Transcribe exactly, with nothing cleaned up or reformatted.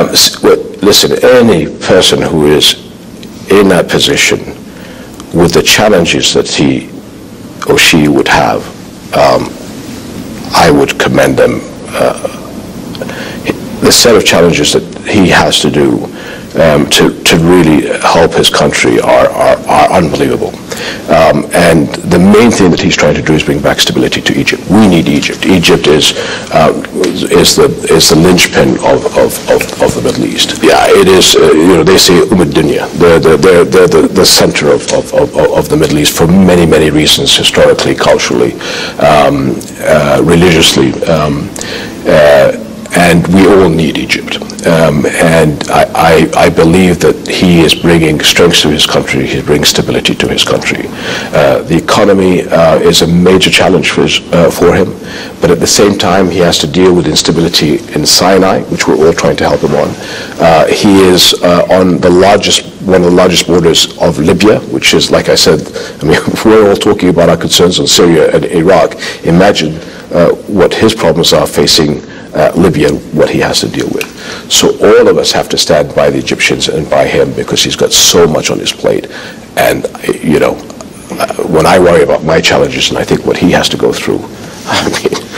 Um, listen, any person who is in that position with the challenges that he or she would have, um, I would commend them. Uh, the set of challenges that he has to do um, to, to really help his country are, are, are unbelievable. Um, and the main thing that he's trying to do is bring back stability to Egypt. We need Egypt. Egypt is uh, is the is the linchpin of, of, of, of the Middle East. Yeah, it is. Uh, you know, they say Umm ad-Dunya. They're, they're, they're, they're the the center of, of, of, of the Middle East for many many reasons, historically, culturally, um, uh, religiously, um, uh, and we all need Egypt. Um, and I, I, I believe that he is bringing strengths to his country, he brings stability to his country. Uh, the economy uh, is a major challenge for, his, uh, for him, but at the same time he has to deal with instability in Sinai, which we're all trying to help him on. Uh, he is uh, on the largest, one of the largest borders of Libya, which is, like I said, I mean, we're all talking about our concerns on Syria and Iraq. Imagine uh, what his problems are facing Uh, Libya, what he has to deal with. So all of us have to stand by the Egyptians and by him, because he's got so much on his plate. And you know, uh, when I worry about my challenges and I think what he has to go through, I mean